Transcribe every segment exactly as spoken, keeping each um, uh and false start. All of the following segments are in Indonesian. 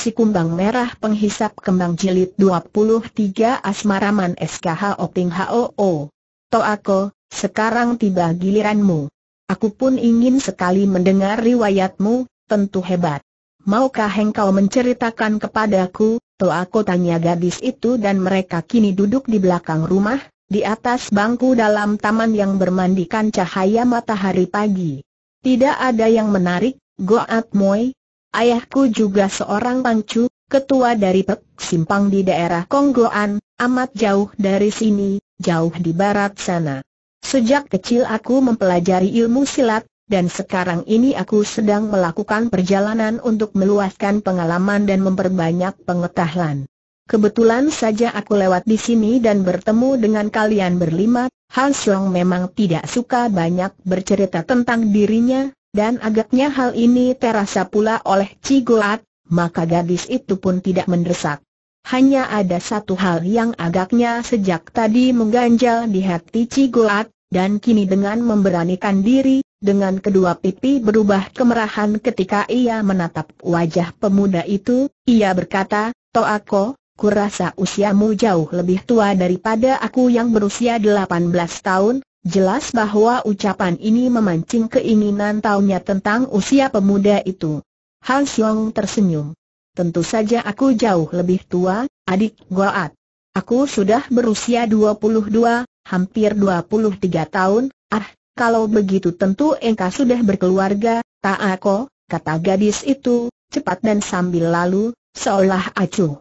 Si Kumbang Merah Penghisap Kembang Jilid dua puluh tiga Asmaraman S K H Oping H O O. Toako, sekarang tiba giliranmu. Aku pun ingin sekali mendengar riwayatmu, tentu hebat. Maukah engkau menceritakan kepadaku, Toako, tanya gadis itu, dan mereka kini duduk di belakang rumah, di atas bangku dalam taman yang bermandikan cahaya matahari pagi. Tidak ada yang menarik, Goat Moi. Ayahku juga seorang pangcu, ketua dari Pek Simpang di daerah Konggoan, amat jauh dari sini, jauh di barat sana. Sejak kecil aku mempelajari ilmu silat, dan sekarang ini aku sedang melakukan perjalanan untuk meluaskan pengalaman dan memperbanyak pengetahuan. Kebetulan saja aku lewat di sini dan bertemu dengan kalian berlima. Han Song memang tidak suka banyak bercerita tentang dirinya, dan agaknya hal ini terasa pula oleh Ci Goat, maka gadis itu pun tidak mendesak. Hanya ada satu hal yang agaknya sejak tadi mengganjal di hati Ci Goat, dan kini dengan memberanikan diri, dengan kedua pipi berubah kemerahan ketika ia menatap wajah pemuda itu, ia berkata, "Toako, kurasa usiamu jauh lebih tua daripada aku yang berusia delapan belas tahun. Jelas bahwa ucapan ini memancing keinginan tahunya tentang usia pemuda itu. Han Song tersenyum. Tentu saja aku jauh lebih tua, adik Goat. Aku sudah berusia dua puluh dua, hampir dua puluh tiga tahun. Ah, kalau begitu tentu engkau sudah berkeluarga, Toako, kata gadis itu, cepat dan sambil lalu, seolah acuh.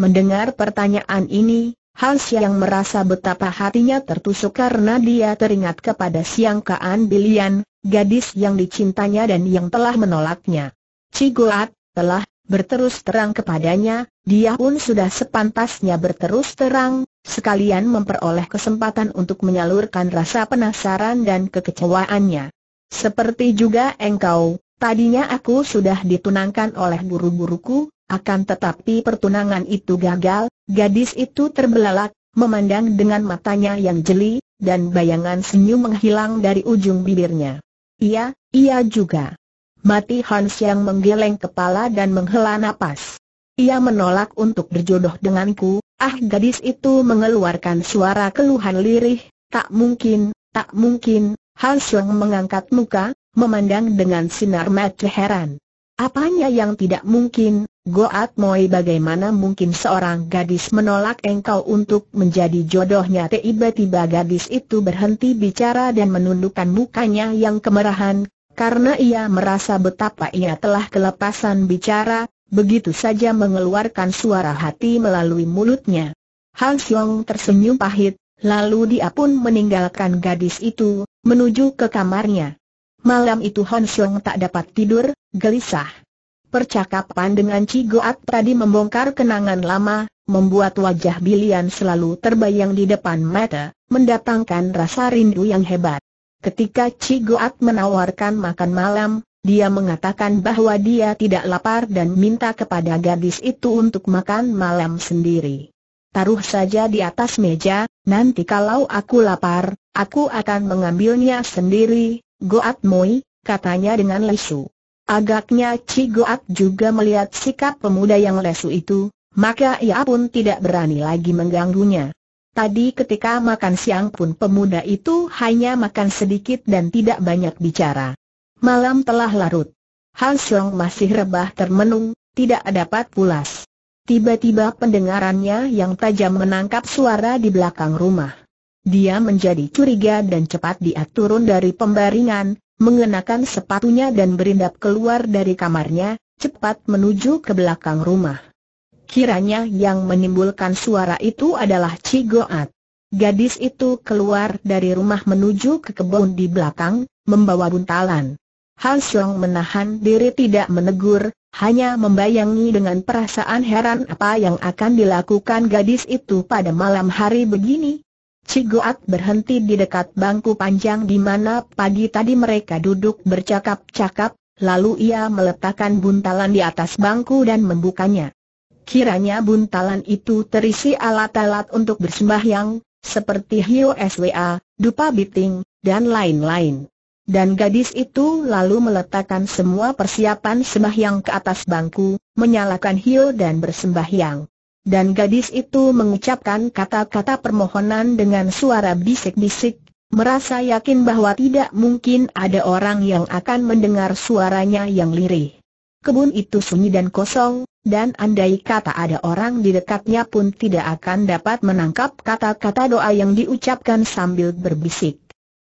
Mendengar pertanyaan ini, Han Song merasa betapa hatinya tertusuk karena dia teringat kepada Siang Kaan Bilian, gadis yang dicintanya dan yang telah menolaknya. Ci Goat telah berterus terang kepadanya, dia pun sudah sepantasnya berterus terang, sekalian memperoleh kesempatan untuk menyalurkan rasa penasaran dan kekecewaannya. Seperti juga engkau, tadinya aku sudah ditunangkan oleh guru-guruku, akan tetapi pertunangan itu gagal. Gadis itu terbelalak, memandang dengan matanya yang jeli, dan bayangan senyum menghilang dari ujung bibirnya. Iya, iya juga. Mati Han Song menggeleng kepala dan menghela napas. Ia menolak untuk berjodoh denganku. Ah, gadis itu mengeluarkan suara keluhan lirih. Tak mungkin, tak mungkin. Han Song mengangkat muka, memandang dengan sinar mata heran. Apanya yang tidak mungkin, Goat Moi? Bagaimana mungkin seorang gadis menolak engkau untuk menjadi jodohnya? Tiba-tiba gadis itu berhenti bicara dan menundukkan mukanya yang kemerahan, karena ia merasa betapa ia telah kelepasan bicara, begitu saja mengeluarkan suara hati melalui mulutnya. Han Song tersenyum pahit, lalu dia pun meninggalkan gadis itu, menuju ke kamarnya. Malam itu Han Song tak dapat tidur, gelisah. Percakapan dengan Ci Goat tadi membongkar kenangan lama, membuat wajah Bilian selalu terbayang di depan mata, mendatangkan rasa rindu yang hebat. Ketika Ci Goat menawarkan makan malam, dia mengatakan bahwa dia tidak lapar dan minta kepada gadis itu untuk makan malam sendiri. Taruh saja di atas meja, nanti kalau aku lapar, aku akan mengambilnya sendiri, Goat Moi, katanya dengan lesu. Agaknya Ci Goat juga melihat sikap pemuda yang lesu itu, maka ia pun tidak berani lagi mengganggunya. Tadi ketika makan siang pun pemuda itu hanya makan sedikit dan tidak banyak bicara. Malam telah larut. Han Song masih rebah termenung, tidak dapat pulas. Tiba-tiba pendengarannya yang tajam menangkap suara di belakang rumah. Dia menjadi curiga dan cepat dia turun dari pembaringan, mengenakan sepatunya dan berindap keluar dari kamarnya, cepat menuju ke belakang rumah. Kiranya yang menimbulkan suara itu adalah Ci Goat. Gadis itu keluar dari rumah menuju ke kebun di belakang, membawa buntalan. Han Song menahan diri tidak menegur, hanya membayangi dengan perasaan heran apa yang akan dilakukan gadis itu pada malam hari begini. Ci Goat berhenti di dekat bangku panjang di mana pagi tadi mereka duduk bercakap-cakap, lalu ia meletakkan buntalan di atas bangku dan membukanya. Kiranya buntalan itu terisi alat-alat untuk bersembahyang, seperti Hio Swa, dupa biting, dan lain-lain. Dan gadis itu lalu meletakkan semua persiapan sembahyang ke atas bangku, menyalakan hio dan bersembahyang. Dan gadis itu mengucapkan kata-kata permohonan dengan suara bisik-bisik, merasa yakin bahwa tidak mungkin ada orang yang akan mendengar suaranya yang lirih. Kebun itu sunyi dan kosong, dan andai kata ada orang di dekatnya pun tidak akan dapat menangkap kata-kata doa yang diucapkan sambil berbisik.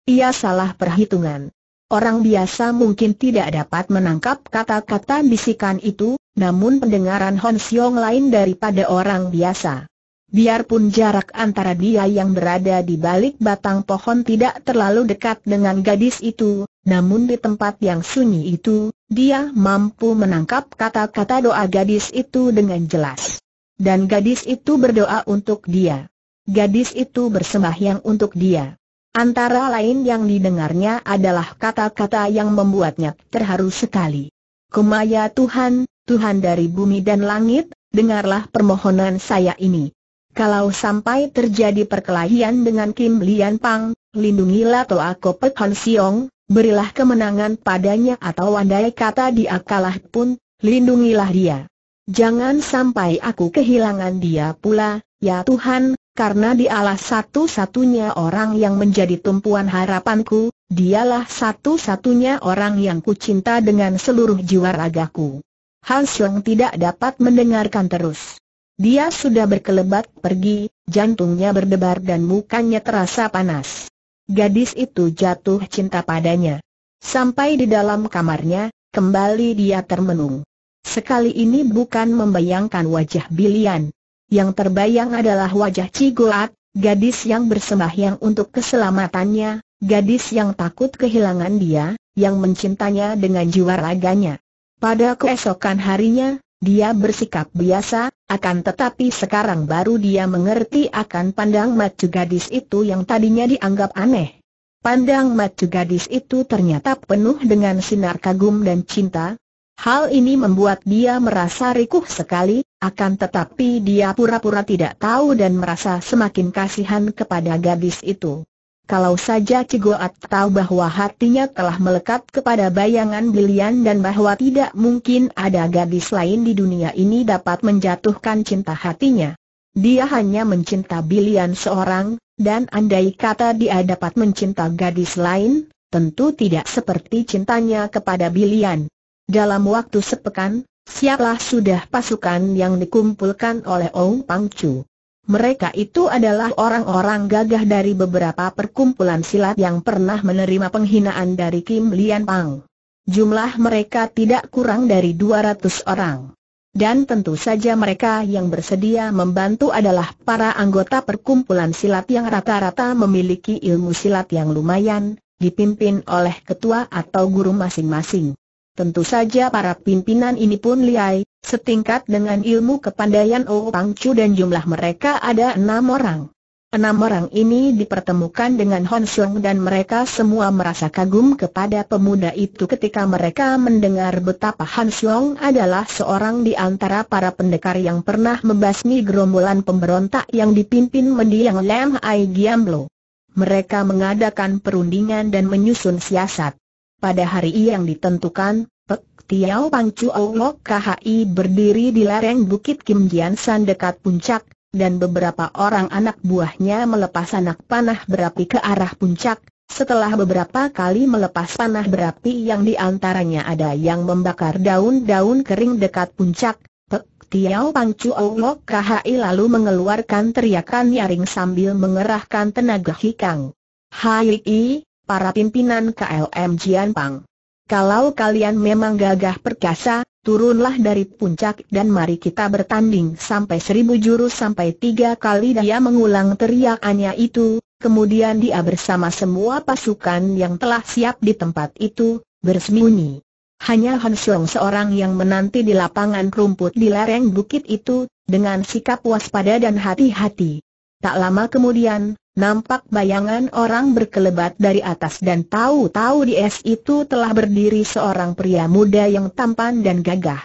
Ia salah perhitungan. Orang biasa mungkin tidak dapat menangkap kata-kata bisikan itu, namun pendengaran Hon Siong lain daripada orang biasa. Biarpun jarak antara dia yang berada di balik batang pohon tidak terlalu dekat dengan gadis itu, namun di tempat yang sunyi itu, dia mampu menangkap kata-kata doa gadis itu dengan jelas. Dan gadis itu berdoa untuk dia. Gadis itu bersembahyang untuk dia. Antara lain yang didengarnya adalah kata-kata yang membuatnya terharu sekali. Kumaya Tuhan, Tuhan dari bumi dan langit, dengarlah permohonan saya ini. Kalau sampai terjadi perkelahian dengan Kim Lian Pang, lindungilah Toa Kopek Hon Siong, berilah kemenangan padanya, atau andai kata dia kalah pun, lindungilah dia. Jangan sampai aku kehilangan dia pula, ya Tuhan. Karena dialah satu-satunya orang yang menjadi tumpuan harapanku, dialah satu-satunya orang yang kucinta dengan seluruh jiwa ragaku. Han Siong tidak dapat mendengarkan terus. Dia sudah berkelebat pergi, jantungnya berdebar dan mukanya terasa panas. Gadis itu jatuh cinta padanya. Sampai di dalam kamarnya, kembali dia termenung. Sekali ini bukan membayangkan wajah Bilian. Yang terbayang adalah wajah Ci Goat, gadis yang bersembahyang untuk keselamatannya, gadis yang takut kehilangan dia, yang mencintanya dengan jiwa raganya. Pada keesokan harinya, dia bersikap biasa, akan tetapi sekarang baru dia mengerti akan pandang mata gadis itu yang tadinya dianggap aneh. Pandang mata gadis itu ternyata penuh dengan sinar kagum dan cinta. Hal ini membuat dia merasa rikuh sekali, akan tetapi dia pura-pura tidak tahu dan merasa semakin kasihan kepada gadis itu. Kalau saja Ci Goat tahu bahwa hatinya telah melekat kepada bayangan Bilian dan bahwa tidak mungkin ada gadis lain di dunia ini dapat menjatuhkan cinta hatinya. Dia hanya mencinta Bilian seorang, dan andai kata dia dapat mencinta gadis lain, tentu tidak seperti cintanya kepada Bilian. Dalam waktu sepekan, siaplah sudah pasukan yang dikumpulkan oleh Ong Pang Chu. Mereka itu adalah orang-orang gagah dari beberapa perkumpulan silat yang pernah menerima penghinaan dari Kim Lian Pang. Jumlah mereka tidak kurang dari dua ratus orang. Dan tentu saja mereka yang bersedia membantu adalah para anggota perkumpulan silat yang rata-rata memiliki ilmu silat yang lumayan, dipimpin oleh ketua atau guru masing-masing. Tentu saja para pimpinan ini pun lihai, setingkat dengan ilmu kepandaian Ong Pang Chu, dan jumlah mereka ada enam orang. Enam orang ini dipertemukan dengan Hon Siong dan mereka semua merasa kagum kepada pemuda itu ketika mereka mendengar betapa Hon Siong adalah seorang di antara para pendekar yang pernah membasmi gerombolan pemberontak yang dipimpin mendiang Lam Ai Giamblo. Mereka mengadakan perundingan dan menyusun siasat. Pada hari yang ditentukan, Pek Tiao Pang Chu Olok Khi berdiri di lereng Bukit Kim Jian San dekat puncak, dan beberapa orang anak buahnya melepas anak panah berapi ke arah puncak. Setelah beberapa kali melepas panah berapi yang diantaranya ada yang membakar daun-daun kering dekat puncak, Pek Tiao Pang Chu Olok Khi lalu mengeluarkan teriakan nyaring sambil mengerahkan tenaga hikang. Hai! Para pimpinan K L M Jian Pang, kalau kalian memang gagah perkasa, turunlah dari puncak dan mari kita bertanding sampai seribu jurus. Sampai tiga kali dia mengulang teriakannya itu, kemudian dia bersama semua pasukan yang telah siap di tempat itu, bersembunyi. Hanya Han Siong seorang yang menanti di lapangan rumput di lereng bukit itu, dengan sikap waspada dan hati-hati. Tak lama kemudian, nampak bayangan orang berkelebat dari atas dan tahu-tahu di es itu telah berdiri seorang pria muda yang tampan dan gagah.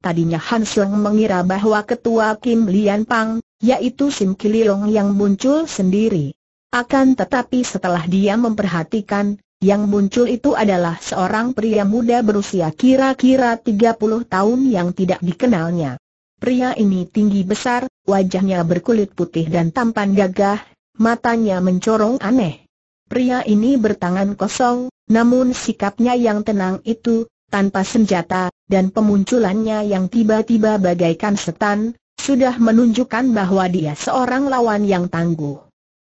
Tadinya Han Siong mengira bahwa ketua Kim Lian Pang, yaitu Sim Kililong yang muncul sendiri. Akan tetapi setelah dia memperhatikan, Yang muncul itu adalah seorang pria muda berusia kira-kira tiga puluh tahun yang tidak dikenalnya. Pria ini tinggi besar, wajahnya berkulit putih dan tampan gagah, matanya mencorong aneh. Pria ini bertangan kosong, namun sikapnya yang tenang itu, tanpa senjata, dan pemunculannya yang tiba-tiba bagaikan setan, sudah menunjukkan bahwa dia seorang lawan yang tangguh.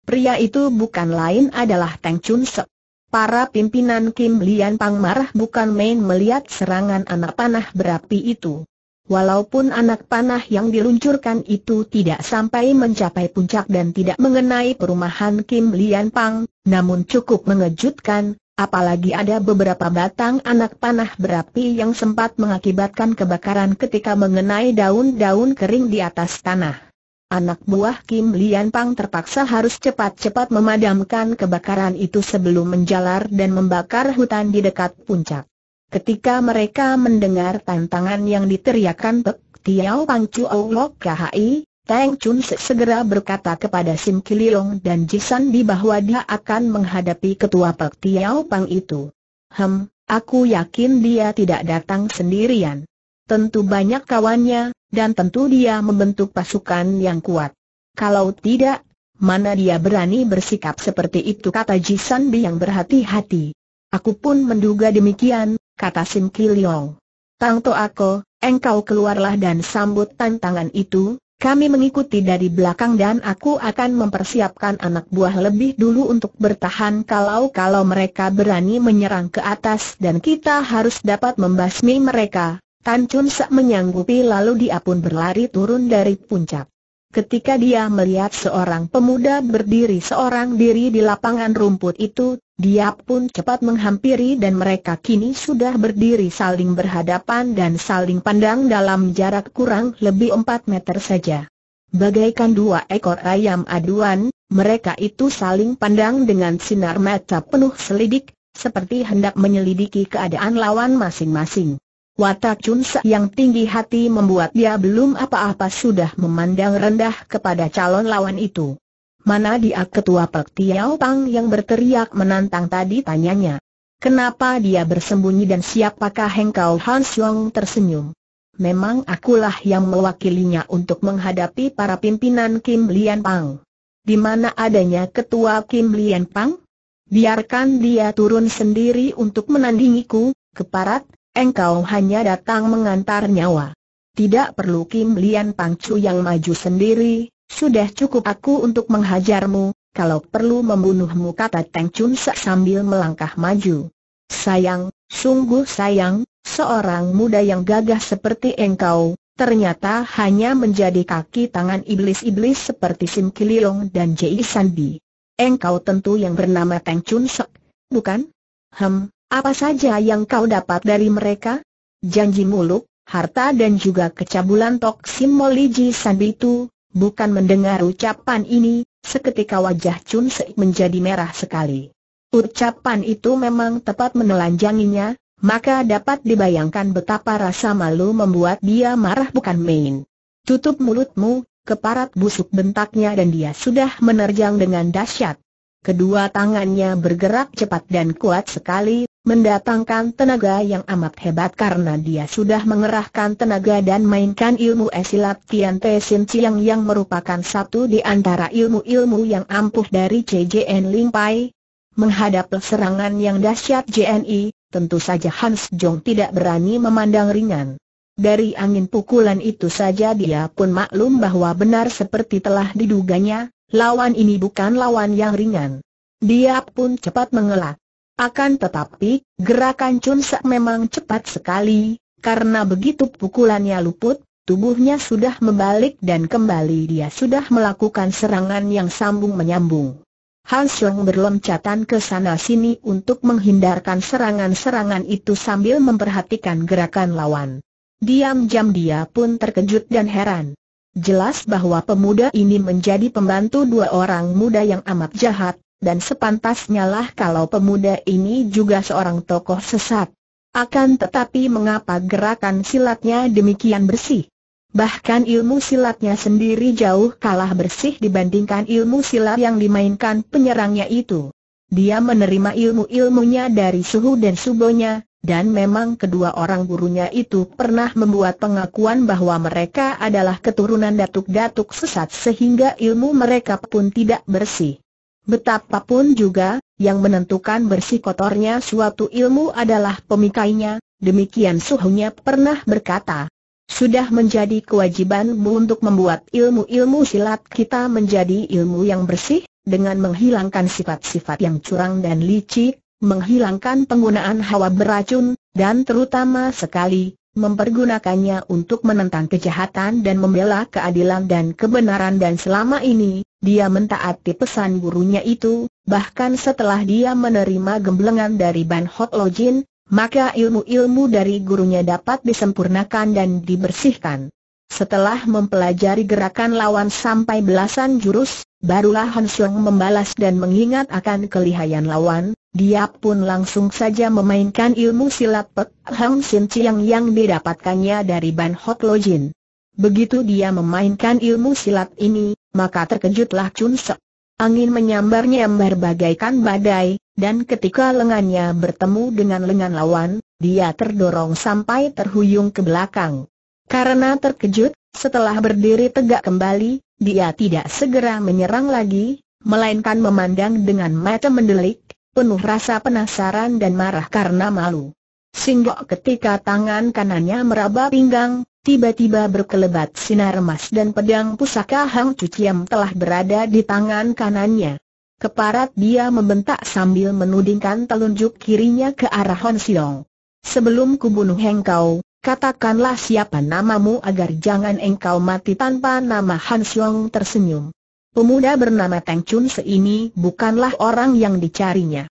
Pria itu bukan lain adalah Teng Chun Sek. Para pimpinan Kim Lian Pang marah bukan main melihat serangan anak panah berapi itu. Walaupun anak panah yang diluncurkan itu tidak sampai mencapai puncak dan tidak mengenai perumahan Kim Lian Pang, namun cukup mengejutkan, apalagi ada beberapa batang anak panah berapi yang sempat mengakibatkan kebakaran ketika mengenai daun-daun kering di atas tanah. Anak buah Kim Lian Pang terpaksa harus cepat-cepat memadamkan kebakaran itu sebelum menjalar dan membakar hutan di dekat puncak. Ketika mereka mendengar tantangan yang diteriakkan Pek Tiau Pang Chuo Lok Khi, Teng Chun Sek segera berkata kepada Sim Kiliong dan Jisan Di bahwa dia akan menghadapi ketua Pek Tiau Pang itu. Hem, aku yakin dia tidak datang sendirian. Tentu banyak kawannya. Dan tentu dia membentuk pasukan yang kuat. Kalau tidak, mana dia berani bersikap seperti itu, kata Jisan Bi yang berhati-hati. Aku pun menduga demikian, kata Sim Kiliong. Tang To Ako, engkau keluarlah dan sambut tantangan itu. Kami mengikuti dari belakang dan aku akan mempersiapkan anak buah lebih dulu untuk bertahan kalau-kalau mereka berani menyerang ke atas dan kita harus dapat membasmi mereka. Tan Chun Sek menyanggupi, lalu dia pun berlari turun dari puncak. Ketika dia melihat seorang pemuda berdiri seorang diri di lapangan rumput itu, dia pun cepat menghampiri dan mereka kini sudah berdiri saling berhadapan dan saling pandang dalam jarak kurang lebih empat meter saja. Bagaikan dua ekor ayam aduan, mereka itu saling pandang dengan sinar mata penuh selidik, seperti hendak menyelidiki keadaan lawan masing-masing. Watak Chun Sek yang tinggi hati membuat dia belum apa-apa sudah memandang rendah kepada calon lawan itu. Mana dia ketua Pek Tiau Pang yang berteriak menantang tadi, tanyanya. Kenapa dia bersembunyi dan siapakah engkau? Han Siong tersenyum. Memang akulah yang mewakilinya untuk menghadapi para pimpinan Kim Lian Pang. Di mana adanya ketua Kim Lian Pang? Biarkan dia turun sendiri untuk menandingiku, keparat. Engkau hanya datang mengantar nyawa. Tidak perlu Kim Lian Pang Chu yang maju sendiri, sudah cukup aku untuk menghajarmu, kalau perlu membunuhmu, kata Teng Chun Sek sambil melangkah maju. Sayang, sungguh sayang, seorang muda yang gagah seperti engkau, ternyata hanya menjadi kaki tangan iblis-iblis seperti Sim Kiliong dan Ji San Bi. Engkau tentu yang bernama Teng Chun Sek, bukan? Hem. Apa saja yang kau dapat dari mereka? Janji muluk, harta dan juga kecabulan Tok Sim Moli Ji San Bi itu. Bukan mendengar ucapan ini, seketika wajah Chun Sek menjadi merah sekali. Ucapan itu memang tepat menelanjanginya, maka dapat dibayangkan betapa rasa malu membuat dia marah bukan main. Tutup mulutmu, keparat busuk, bentaknya, dan dia sudah menerjang dengan dahsyat. Kedua tangannya bergerak cepat dan kuat sekali, mendatangkan tenaga yang amat hebat karena dia sudah mengerahkan tenaga dan mainkan ilmu esilat Tian Te Sin Chiang yang merupakan satu di antara ilmu-ilmu yang ampuh dari C J N Ling Pai. Menghadap serangan yang dahsyat J N I, tentu saja Han Jong tidak berani memandang ringan. Dari angin pukulan itu saja dia pun maklum bahwa benar seperti telah diduganya. Lawan ini bukan lawan yang ringan. Dia pun cepat mengelak. Akan tetapi, gerakan Chun Sek memang cepat sekali, karena begitu pukulannya luput, tubuhnya sudah membalik dan kembali dia sudah melakukan serangan yang sambung-menyambung. Han Siong berloncatan ke sana-sini untuk menghindarkan serangan-serangan itu sambil memperhatikan gerakan lawan. Diam-diam dia pun terkejut dan heran. Jelas bahwa pemuda ini menjadi pembantu dua orang muda yang amat jahat, dan sepantasnya lah kalau pemuda ini juga seorang tokoh sesat. Akan tetapi mengapa gerakan silatnya demikian bersih? Bahkan ilmu silatnya sendiri jauh kalah bersih dibandingkan ilmu silat yang dimainkan penyerangnya itu. Dia menerima ilmu-ilmunya dari suhu dan subonya, dan memang kedua orang gurunya itu pernah membuat pengakuan bahwa mereka adalah keturunan datuk-datuk sesat sehingga ilmu mereka pun tidak bersih. Betapapun juga, yang menentukan bersih kotornya suatu ilmu adalah pemikainya, demikian suhunya pernah berkata. Sudah menjadi kewajibanmu untuk membuat ilmu-ilmu silat kita menjadi ilmu yang bersih, dengan menghilangkan sifat-sifat yang curang dan licik, menghilangkan penggunaan hawa beracun, dan terutama sekali, mempergunakannya untuk menentang kejahatan dan membela keadilan dan kebenaran. Dan selama ini, dia mentaati pesan gurunya itu, bahkan setelah dia menerima gemblengan dari Ban Hok Lo Jin, maka ilmu-ilmu dari gurunya dapat disempurnakan dan dibersihkan. Setelah mempelajari gerakan lawan sampai belasan jurus, barulah Han Sung membalas dan mengingat akan kelihaian lawan. Dia pun langsung saja memainkan ilmu silat Pek Hang Sin Chiang yang didapatkannya dari Ban Hok Lo Jin. Begitu dia memainkan ilmu silat ini, maka terkejutlah Chun Sek. Angin menyambar-nyambar bagaikan badai, dan ketika lengannya bertemu dengan lengan lawan, dia terdorong sampai terhuyung ke belakang. Karena terkejut, setelah berdiri tegak kembali, dia tidak segera menyerang lagi, melainkan memandang dengan mata mendelik, penuh rasa penasaran dan marah karena malu. Sehingga ketika tangan kanannya meraba pinggang, tiba-tiba berkelebat sinar emas dan pedang pusaka Hang Cu Ciam telah berada di tangan kanannya. Keparat dia membentak sambil menudingkan telunjuk kirinya ke arah Han Siong. "Sebelum kubunuh engkau, katakanlah siapa namamu agar jangan engkau mati tanpa nama." Han Siong tersenyum. Pemuda bernama Teng Chun Se ini bukanlah orang yang dicarinya.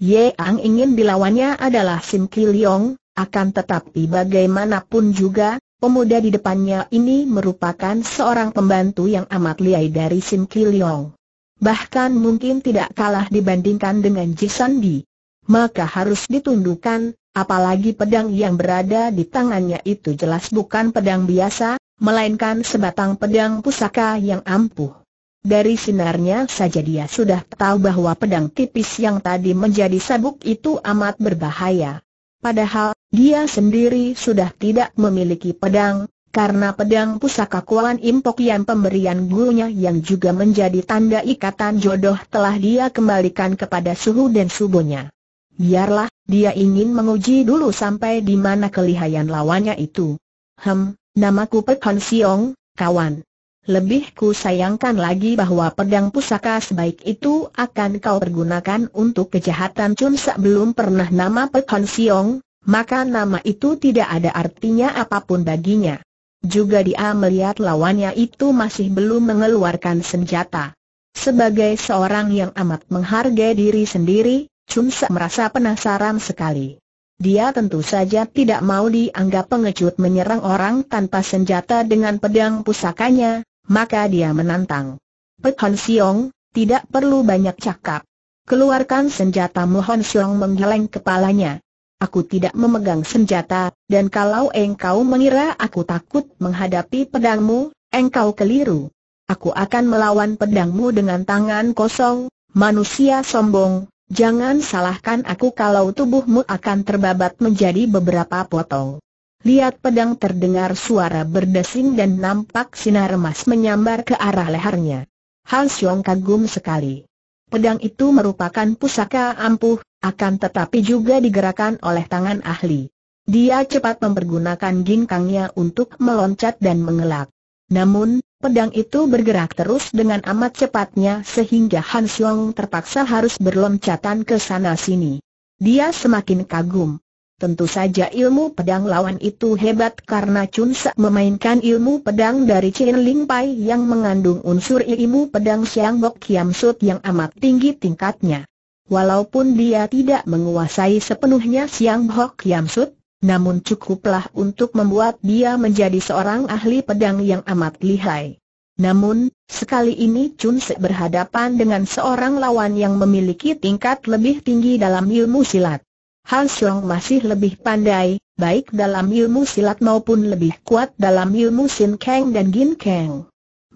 Yang ingin dilawannya adalah Sim Ki Leong, akan tetapi bagaimanapun juga, pemuda di depannya ini merupakan seorang pembantu yang amat lihai dari Sim Ki Leong. Bahkan mungkin tidak kalah dibandingkan dengan Ji San Di. Maka harus ditundukkan, apalagi pedang yang berada di tangannya itu jelas bukan pedang biasa, melainkan sebatang pedang pusaka yang ampuh. Dari sinarnya saja dia sudah tahu bahwa pedang tipis yang tadi menjadi sabuk itu amat berbahaya. Padahal, dia sendiri sudah tidak memiliki pedang, karena pedang pusaka Kuan Impok yang pemberian gurunya yang juga menjadi tanda ikatan jodoh telah dia kembalikan kepada suhu dan subonya. Biarlah, dia ingin menguji dulu sampai di mana kelihaian lawannya itu. "Hem, namaku Pek Han Siong, kawan. Lebih ku sayangkan lagi bahwa pedang pusaka sebaik itu akan kau pergunakan untuk kejahatan." Chun Sek belum pernah nama Pek Han Siong, maka nama itu tidak ada artinya apapun baginya. Juga dia melihat lawannya itu masih belum mengeluarkan senjata. Sebagai seorang yang amat menghargai diri sendiri, Chun Sek merasa penasaran sekali. Dia tentu saja tidak mau dianggap pengecut menyerang orang tanpa senjata dengan pedang pusakanya. Maka dia menantang, "Pek Han Siong, tidak perlu banyak cakap. Keluarkan senjatamu." Han Siong menggeleng kepalanya. "Aku tidak memegang senjata, dan kalau engkau mengira aku takut menghadapi pedangmu, engkau keliru. Aku akan melawan pedangmu dengan tangan kosong. Manusia sombong, jangan salahkan aku kalau tubuhmu akan terbabat menjadi beberapa potong." Lihat pedang, terdengar suara berdesing dan nampak sinar emas menyambar ke arah lehernya. Han Siong kagum sekali. Pedang itu merupakan pusaka ampuh, akan tetapi juga digerakkan oleh tangan ahli. Dia cepat mempergunakan ginkangnya untuk meloncat dan mengelak. Namun, pedang itu bergerak terus dengan amat cepatnya sehingga Han Siong terpaksa harus berloncatan ke sana-sini. Dia semakin kagum. Tentu saja ilmu pedang lawan itu hebat karena Chun Sek memainkan ilmu pedang dari Chin Ling Pai yang mengandung unsur ilmu pedang Siang Bok Kiam Sut yang amat tinggi tingkatnya. Walaupun dia tidak menguasai sepenuhnya Siang Bok Kiam Sut, namun cukuplah untuk membuat dia menjadi seorang ahli pedang yang amat lihai. Namun, sekali ini Chun Sek berhadapan dengan seorang lawan yang memiliki tingkat lebih tinggi dalam ilmu silat. Han Siong masih lebih pandai, baik dalam ilmu silat maupun lebih kuat dalam ilmu Sin Kang dan Gin Kang.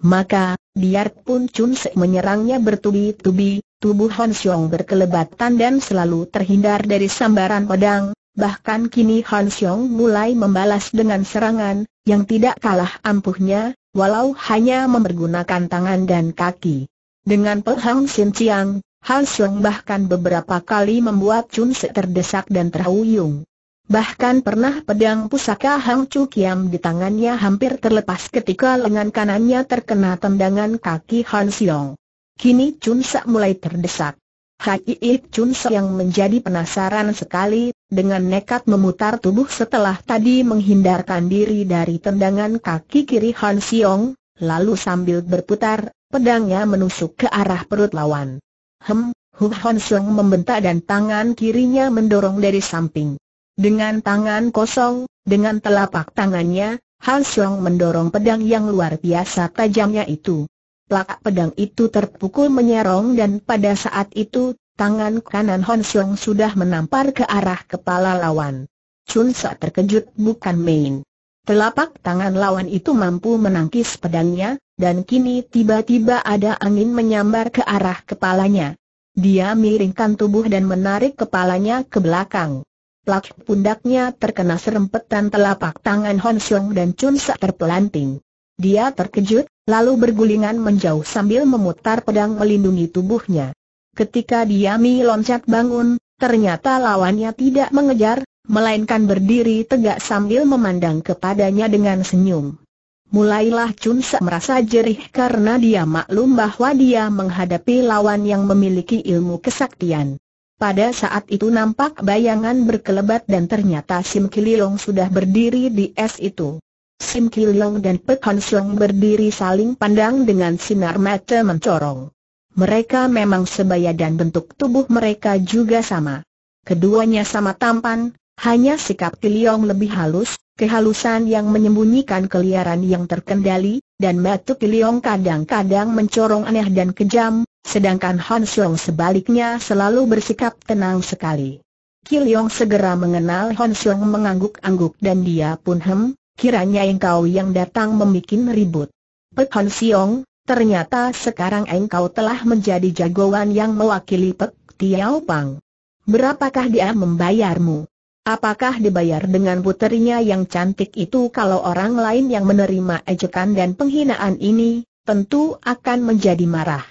Maka, biarpun Chun Se menyerangnya bertubi-tubi, tubuh Hon Siong berkelebatan dan selalu terhindar dari sambaran pedang. Bahkan kini Hon Siong mulai membalas dengan serangan, yang tidak kalah ampuhnya, walau hanya mempergunakan tangan dan kaki. Dengan Pehang Sin Ciang, Hon Siong bahkan beberapa kali membuat Chun Se terdesak dan terhuyung. Bahkan pernah pedang pusaka Hang Chu Kiam di tangannya hampir terlepas ketika lengan kanannya terkena tendangan kaki Hon Siong. Kini Chun Se mulai terdesak. Hai Chun Se yang menjadi penasaran sekali, dengan nekat memutar tubuh setelah tadi menghindarkan diri dari tendangan kaki kiri Hon Siong, lalu sambil berputar, pedangnya menusuk ke arah perut lawan. Hem, Hu Hon Siong membentak dan tangan kirinya mendorong dari samping. Dengan tangan kosong, dengan telapak tangannya, Hon Siong mendorong pedang yang luar biasa tajamnya itu. Plak pedang itu terpukul menyerong dan pada saat itu, tangan kanan Hon Siong sudah menampar ke arah kepala lawan. Chun Se terkejut bukan main. Telapak tangan lawan itu mampu menangkis pedangnya, dan kini tiba-tiba ada angin menyambar ke arah kepalanya. Dia miringkan tubuh dan menarik kepalanya ke belakang. Plak pundaknya terkena serempetan telapak tangan Hon Siong dan Chun Se terpelanting. Dia terkejut, lalu bergulingan menjauh sambil memutar pedang melindungi tubuhnya. Ketika dia mi loncat bangun, ternyata lawannya tidak mengejar, melainkan berdiri tegak sambil memandang kepadanya dengan senyum. Mulailah Chun Se merasa jerih karena dia maklum bahwa dia menghadapi lawan yang memiliki ilmu kesaktian. Pada saat itu nampak bayangan berkelebat dan ternyata Sim Kililong sudah berdiri di es itu. Sim Kililong dan Pek Hon Siong berdiri saling pandang dengan sinar mata mencorong. Mereka memang sebaya dan bentuk tubuh mereka juga sama. Keduanya sama tampan, hanya sikap Kililong lebih halus, kehalusan yang menyembunyikan keliaran yang terkendali, dan mata Kililong kadang-kadang mencorong aneh dan kejam. Sedangkan Hon Siong sebaliknya selalu bersikap tenang sekali. Kililong segera mengenal Hon Siong mengangguk-angguk dan dia pun hem, kiranya engkau yang datang membikin ribut. Pek Hon Siong, ternyata sekarang engkau telah menjadi jagoan yang mewakili Pek Tiao Pang. Berapakah dia membayarmu? Apakah dibayar dengan puterinya yang cantik itu? Kalau orang lain yang menerima ejekan dan penghinaan ini, tentu akan menjadi marah.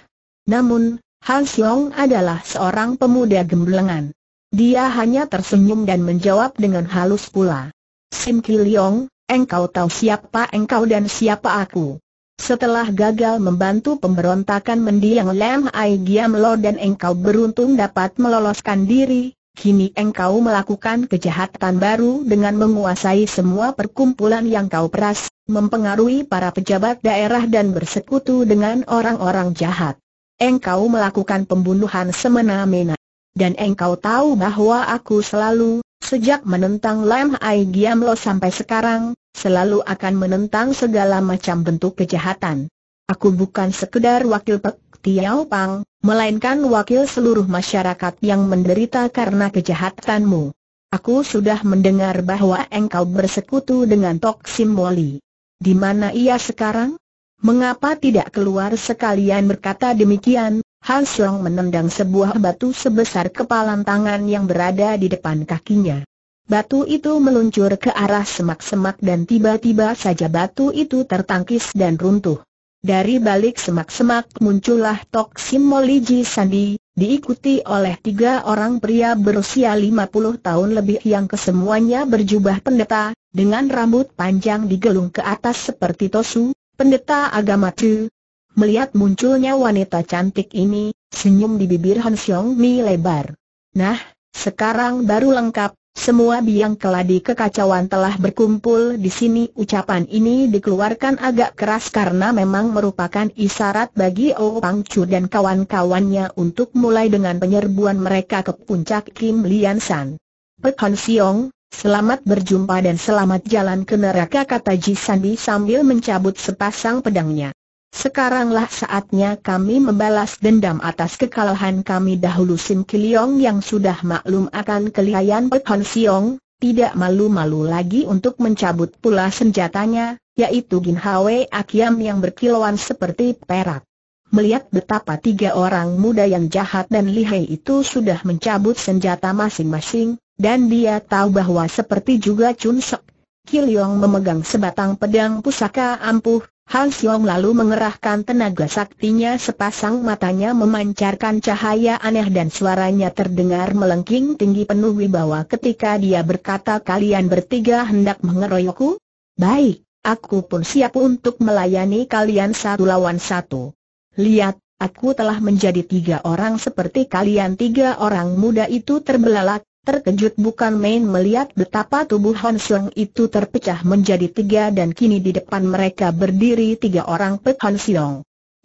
Namun, Hon Siong adalah seorang pemuda gemblengan. Dia hanya tersenyum dan menjawab dengan halus pula. Sim Kililong, engkau tahu siapa engkau dan siapa aku. Setelah gagal membantu pemberontakan mendiang Lam Ai Giam Lo dan engkau beruntung dapat meloloskan diri, kini engkau melakukan kejahatan baru dengan menguasai semua perkumpulan yang kau peras, mempengaruhi para pejabat daerah dan bersekutu dengan orang-orang jahat. Engkau melakukan pembunuhan semena-mena. Dan engkau tahu bahwa aku selalu, sejak menentang Lam Ai Giam Lo sampai sekarang, selalu akan menentang segala macam bentuk kejahatan. Aku bukan sekedar wakil Pek Tiao Pang, melainkan wakil seluruh masyarakat yang menderita karena kejahatanmu. Aku sudah mendengar bahwa engkau bersekutu dengan Tok Sim Woli. Di mana ia sekarang? Mengapa tidak keluar sekalian? Berkata demikian, Hon Siong menendang sebuah batu sebesar kepalan tangan yang berada di depan kakinya. Batu itu meluncur ke arah semak-semak dan tiba-tiba saja batu itu tertangkis dan runtuh. Dari balik semak-semak muncullah Tok Sim Woli Ji Sandi, diikuti oleh tiga orang pria berusia lima puluh tahun lebih yang kesemuanya berjubah pendeta, dengan rambut panjang digelung ke atas seperti tosu. Pendeta agama Chu. Melihat munculnya wanita cantik ini, senyum di bibir Hon Siong mi lebar. Nah, sekarang baru lengkap, semua biang keladi kekacauan telah berkumpul di sini. Ucapan ini dikeluarkan agak keras karena memang merupakan isyarat bagi Opang Chu dan kawan-kawannya untuk mulai dengan penyerbuan mereka ke puncak Kim Lian San. Pek Hon Siong, selamat berjumpa dan selamat jalan ke neraka, kata Ji Sandi sambil mencabut sepasang pedangnya. Sekaranglah saatnya kami membalas dendam atas kekalahan kami dahulu. Sim Kililong yang sudah maklum akan kelihayan Pek Hon Siong, tidak malu-malu lagi untuk mencabut pula senjatanya, yaitu Gin Hwe Akiam yang berkilauan seperti perak. Melihat betapa tiga orang muda yang jahat dan lihai itu sudah mencabut senjata masing-masing, dan dia tahu bahwa seperti juga Chun Sok, Kiliong memegang sebatang pedang pusaka ampuh, Han Siong lalu mengerahkan tenaga saktinya, sepasang matanya memancarkan cahaya aneh dan suaranya terdengar melengking tinggi penuh wibawa ketika dia berkata, "Kalian bertiga hendak mengeroyokku? Baik, aku pun siap untuk melayani kalian satu lawan satu. Lihat, aku telah menjadi tiga orang seperti kalian." Tiga orang muda itu terbelalak, terkejut bukan main melihat betapa tubuh Han Siong itu terpecah menjadi tiga dan kini di depan mereka berdiri tiga orang Pek Han Siong.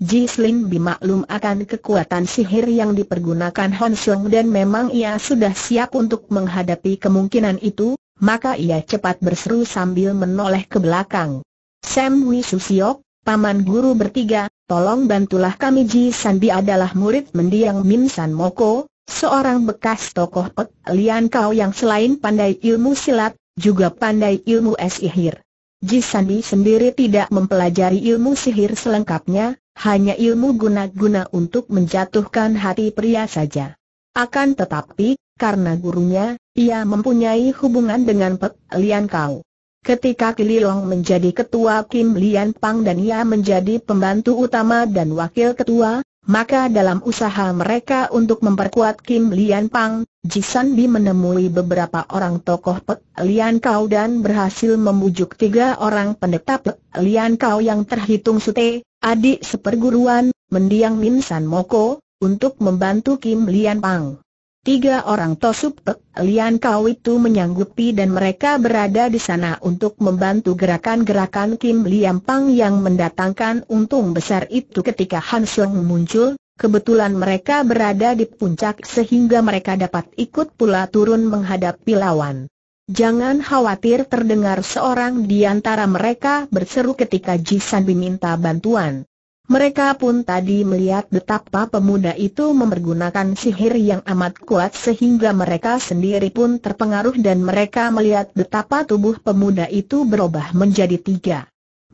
Ji Slim bimaklum akan kekuatan sihir yang dipergunakan Han Siong dan memang ia sudah siap untuk menghadapi kemungkinan itu, maka ia cepat berseru sambil menoleh ke belakang. "Sam Wi Susiok, Paman Guru bertiga, tolong bantulah kami." Ji San Bi adalah murid mendiang Min San Moko, seorang bekas tokoh Ot Lian Kau yang selain pandai ilmu silat, juga pandai ilmu sihir. Ji San Bi sendiri tidak mempelajari ilmu sihir selengkapnya, hanya ilmu guna-guna untuk menjatuhkan hati pria saja. Akan tetapi, karena gurunya, ia mempunyai hubungan dengan Pek Lian Kau. Ketika Kiliong menjadi ketua Kim Lian Pang dan ia menjadi pembantu utama dan wakil ketua, maka dalam usaha mereka untuk memperkuat Kim Lian Pang, Ji San Bi menemui beberapa orang tokoh Pek Lian Kau dan berhasil membujuk tiga orang pendeta Pek Lian Kau yang terhitung sute, adik seperguruan, mendiang Min San Moko, untuk membantu Kim Lian Pang. Tiga orang tosup Pek Lian Kau itu menyanggupi dan mereka berada di sana untuk membantu gerakan-gerakan Kim Lian Pang yang mendatangkan untung besar itu. Ketika Han Siong muncul, kebetulan mereka berada di puncak sehingga mereka dapat ikut pula turun menghadapi lawan. "Jangan khawatir," terdengar seorang di antara mereka berseru ketika Ji San Bi minta bantuan. Mereka pun tadi melihat betapa pemuda itu mempergunakan sihir yang amat kuat sehingga mereka sendiri pun terpengaruh dan mereka melihat betapa tubuh pemuda itu berubah menjadi tiga.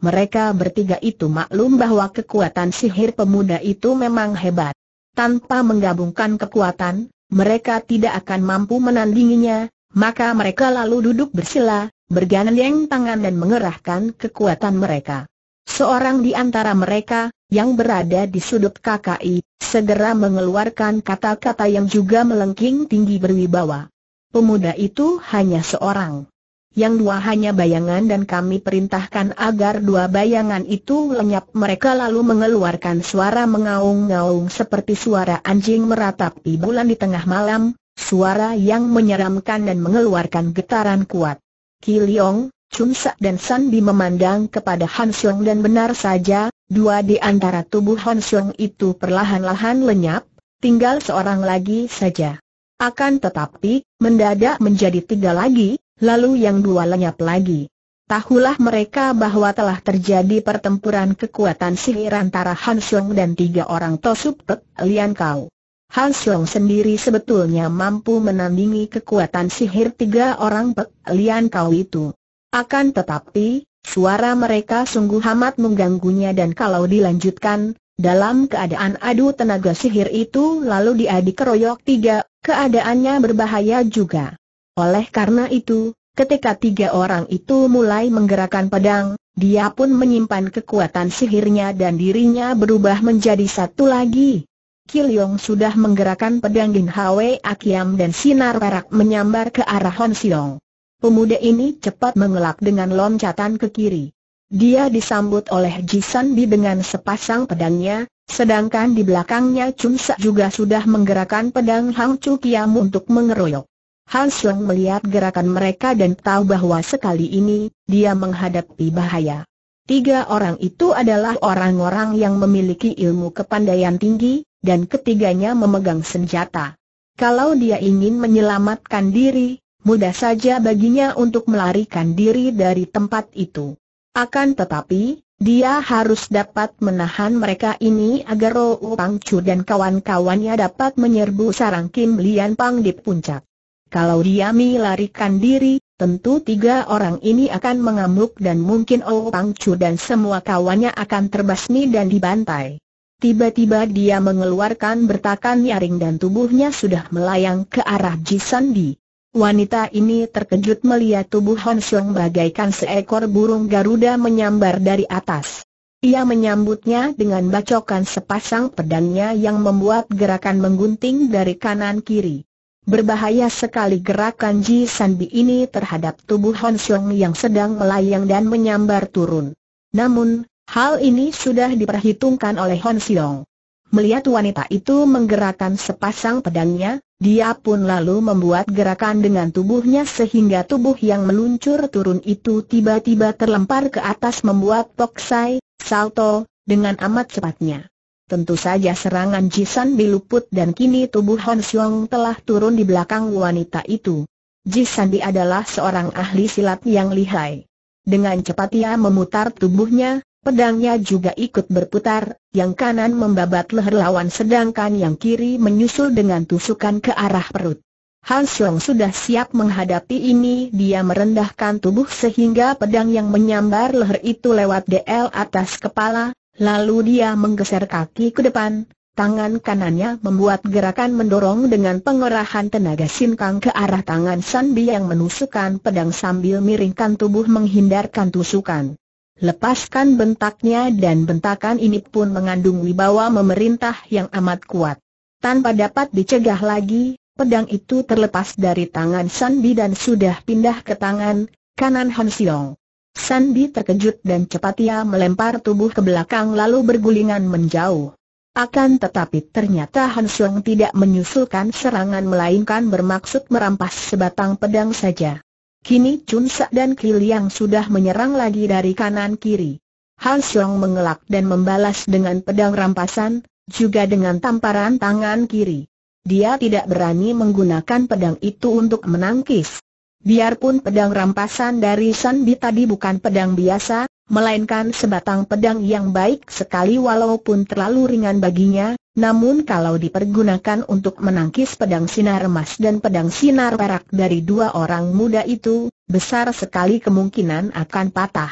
Mereka bertiga itu maklum bahwa kekuatan sihir pemuda itu memang hebat. Tanpa menggabungkan kekuatan, mereka tidak akan mampu menandinginya, maka mereka lalu duduk bersila, bergandeng tangan dan mengerahkan kekuatan mereka. Seorang di antara mereka, yang berada di sudut K K I, segera mengeluarkan kata-kata yang juga melengking tinggi berwibawa. "Pemuda itu hanya seorang, yang dua hanya bayangan dan kami perintahkan agar dua bayangan itu lenyap." Mereka lalu mengeluarkan suara mengaung-ngaung seperti suara anjing meratapi bulan di tengah malam, suara yang menyeramkan dan mengeluarkan getaran kuat. Kiliong, Chun Sa dan San Bi memandang kepada Han Siong dan benar saja, dua di antara tubuh Han Siong itu perlahan-lahan lenyap, tinggal seorang lagi saja. Akan tetapi, mendadak menjadi tiga lagi, lalu yang dua lenyap lagi. Tahulah mereka bahwa telah terjadi pertempuran kekuatan sihir antara Han Siong dan tiga orang tosup Pek Lian Kau. Han Siong sendiri sebetulnya mampu menandingi kekuatan sihir tiga orang Pek Lian Kau itu. Akan tetapi, suara mereka sungguh amat mengganggunya dan kalau dilanjutkan, dalam keadaan adu tenaga sihir itu lalu dia dikeroyok tiga, keadaannya berbahaya juga. Oleh karena itu, ketika tiga orang itu mulai menggerakkan pedang, dia pun menyimpan kekuatan sihirnya dan dirinya berubah menjadi satu lagi. Kiliong sudah menggerakkan pedang Gin Hwe Akiam dan sinar perak menyambar ke arah Han Siong. Pemuda ini cepat mengelak dengan loncatan ke kiri. Dia disambut oleh Ji San Bi dengan sepasang pedangnya, sedangkan di belakangnya Chun Sa juga sudah menggerakkan pedang Hang Chu Kiam untuk mengeroyok. Han Siong melihat gerakan mereka dan tahu bahwa sekali ini, dia menghadapi bahaya. Tiga orang itu adalah orang-orang yang memiliki ilmu kepandaian tinggi, dan ketiganya memegang senjata. Kalau dia ingin menyelamatkan diri, mudah saja baginya untuk melarikan diri dari tempat itu. Akan tetapi, dia harus dapat menahan mereka ini agar Rou Pang Chu dan kawan-kawannya dapat menyerbu sarang Kim Lian Pang di puncak. Kalau dia melarikan diri, Tentu tiga orang ini akan mengamuk dan mungkin Oh Pang Chu dan semua kawannya akan terbasmi dan dibantai. Tiba-tiba dia mengeluarkan bertakan nyaring dan tubuhnya sudah melayang ke arah Ji Sandi. Wanita ini terkejut melihat tubuh Hon Xiong bagaikan seekor burung Garuda menyambar dari atas. Ia menyambutnya dengan bacokan sepasang pedangnya yang membuat gerakan menggunting dari kanan-kiri. Berbahaya sekali gerakan Ji Sandi ini terhadap tubuh Hon Xiong yang sedang melayang dan menyambar turun. Namun, hal ini sudah diperhitungkan oleh Hon Xiong. Melihat wanita itu menggerakkan sepasang pedangnya, dia pun lalu membuat gerakan dengan tubuhnya sehingga tubuh yang meluncur turun itu tiba-tiba terlempar ke atas membuat poksai, salto, dengan amat cepatnya. Tentu saja serangan Ji Sandi luput dan kini tubuh Hon Xiong telah turun di belakang wanita itu. Ji Sandi adalah seorang ahli silat yang lihai. Dengan cepat ia memutar tubuhnya. Pedangnya juga ikut berputar, yang kanan membabat leher lawan sedangkan yang kiri menyusul dengan tusukan ke arah perut. Hon Xiong sudah siap menghadapi ini, dia merendahkan tubuh sehingga pedang yang menyambar leher itu lewat D L atas kepala, lalu dia menggeser kaki ke depan, tangan kanannya membuat gerakan mendorong dengan pengerahan tenaga sinkang ke arah tangan Sanbi yang menusukkan pedang sambil miringkan tubuh menghindarkan tusukan. Lepaskan bentaknya dan bentakan ini pun mengandung wibawa memerintah yang amat kuat. Tanpa dapat dicegah lagi, pedang itu terlepas dari tangan Sanbi dan sudah pindah ke tangan kanan Hon Xiong. Sanbi terkejut dan cepat ia melempar tubuh ke belakang lalu bergulingan menjauh. Akan tetapi ternyata Hon Xiong tidak menyusulkan serangan melainkan bermaksud merampas sebatang pedang saja. Kini Chun Sa dan Ki Liang sudah menyerang lagi dari kanan-kiri. Hon Xiong mengelak dan membalas dengan pedang rampasan, juga dengan tamparan tangan kiri. Dia tidak berani menggunakan pedang itu untuk menangkis. Biarpun pedang rampasan dari Sanbi tadi bukan pedang biasa, melainkan sebatang pedang yang baik sekali walaupun terlalu ringan baginya, namun kalau dipergunakan untuk menangkis pedang sinar emas dan pedang sinar perak dari dua orang muda itu, besar sekali kemungkinan akan patah.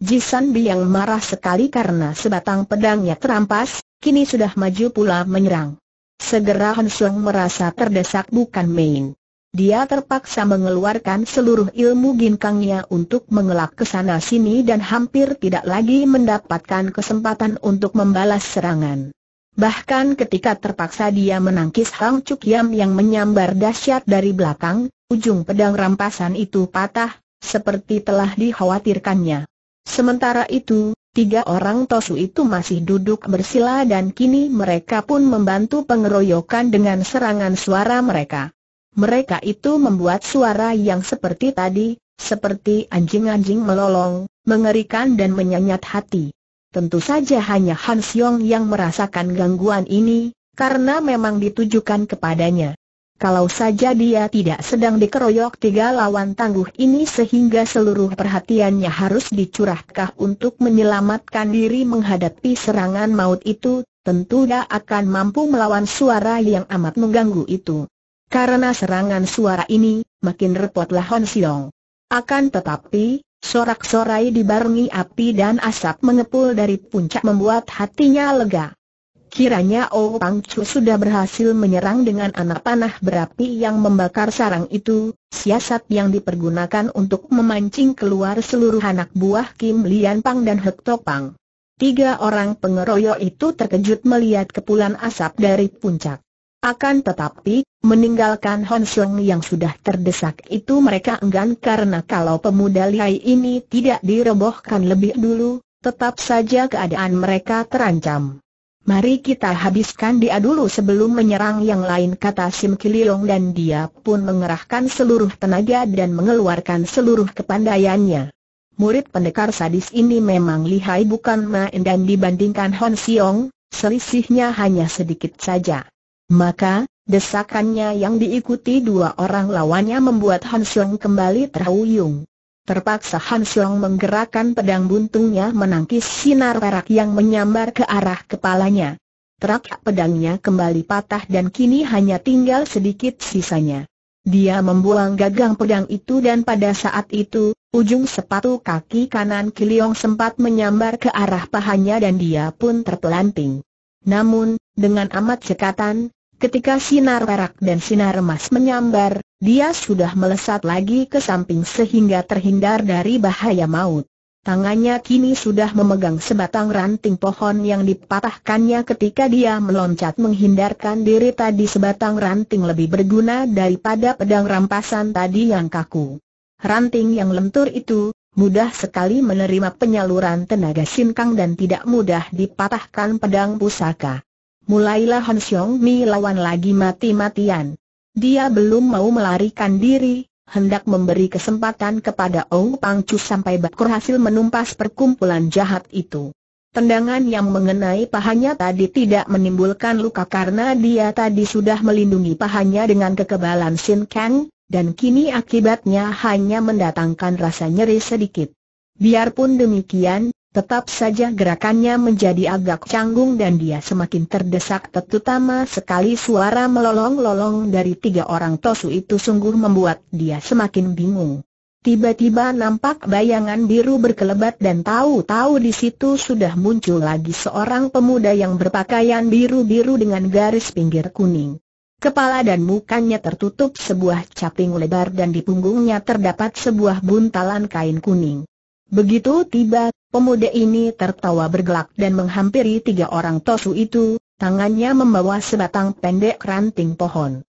Ji Sandi yang marah sekali karena sebatang pedangnya terampas, kini sudah maju pula menyerang. Segera Hon Xiong merasa terdesak bukan main. Dia terpaksa mengeluarkan seluruh ilmu ginkangnya untuk mengelak ke sana sini dan hampir tidak lagi mendapatkan kesempatan untuk membalas serangan. Bahkan ketika terpaksa dia menangkis Hang Chuk Yam yang menyambar dahsyat dari belakang, ujung pedang rampasan itu patah, seperti telah dikhawatirkannya. Sementara itu, tiga orang Tosu itu masih duduk bersila dan kini mereka pun membantu pengeroyokan dengan serangan suara mereka. Mereka itu membuat suara yang seperti tadi, seperti anjing-anjing melolong, mengerikan dan menyenyat hati. Tentu saja hanya Hon Xiong yang merasakan gangguan ini, karena memang ditujukan kepadanya. Kalau saja dia tidak sedang dikeroyok tiga lawan tangguh ini sehingga seluruh perhatiannya harus dicurahkan untuk menyelamatkan diri menghadapi serangan maut itu, tentu dia akan mampu melawan suara yang amat mengganggu itu. Karena serangan suara ini, makin repotlah Hon Xiong. Akan tetapi, sorak-sorai dibarengi api dan asap mengepul dari puncak membuat hatinya lega. Kiranya Oh Pang Chu sudah berhasil menyerang dengan anak panah berapi yang membakar sarang itu, siasat yang dipergunakan untuk memancing keluar seluruh anak buah Kim Lian Pang dan Hek Tok Pang. Tiga orang pengeroyok itu terkejut melihat kepulan asap dari puncak. Akan tetapi, meninggalkan Hon Xiong yang sudah terdesak itu mereka enggan karena kalau pemuda lihai ini tidak direbohkan lebih dulu, tetap saja keadaan mereka terancam. Mari kita habiskan dia dulu sebelum menyerang yang lain, kata Sim Kililong, dan dia pun mengerahkan seluruh tenaga dan mengeluarkan seluruh kepandaiannya. Murid pendekar sadis ini memang lihai bukan main dan dibandingkan Hon Xiong, selisihnya hanya sedikit saja. Maka, desakannya yang diikuti dua orang lawannya membuat Hon Xiong kembali terhuyung. Terpaksa Hon Xiong menggerakkan pedang buntungnya menangkis sinar perak yang menyambar ke arah kepalanya. Terak pedangnya kembali patah dan kini hanya tinggal sedikit sisanya. Dia membuang gagang pedang itu dan pada saat itu, ujung sepatu kaki kanan Kiliong sempat menyambar ke arah pahanya dan dia pun terpelanting. Namun, dengan amat cekatan, ketika sinar perak dan sinar emas menyambar, dia sudah melesat lagi ke samping sehingga terhindar dari bahaya maut. Tangannya kini sudah memegang sebatang ranting pohon yang dipatahkannya ketika dia meloncat menghindarkan diri tadi. Sebatang ranting lebih berguna daripada pedang rampasan tadi yang kaku. Ranting yang lentur itu mudah sekali menerima penyaluran tenaga sinkang dan tidak mudah dipatahkan pedang pusaka. Mulailah Han Xiong Mi lawan lagi mati-matian. Dia belum mau melarikan diri, hendak memberi kesempatan kepada Ong Pang Chu sampai bak berhasil menumpas perkumpulan jahat itu. Tendangan yang mengenai pahanya tadi tidak menimbulkan luka karena dia tadi sudah melindungi pahanya dengan kekebalan sinkang, dan kini akibatnya hanya mendatangkan rasa nyeri sedikit. Biarpun demikian, tetap saja gerakannya menjadi agak canggung dan dia semakin terdesak, terutama sekali suara melolong-lolong dari tiga orang tosu itu sungguh membuat dia semakin bingung. Tiba-tiba nampak bayangan biru berkelebat dan tahu-tahu di situ sudah muncul lagi seorang pemuda yang berpakaian biru-biru dengan garis pinggir kuning. Kepala dan mukanya tertutup sebuah caping lebar dan di punggungnya terdapat sebuah buntalan kain kuning. Begitu tiba, pemuda ini tertawa bergelak dan menghampiri tiga orang tosu itu, tangannya membawa sebatang pendek ranting pohon.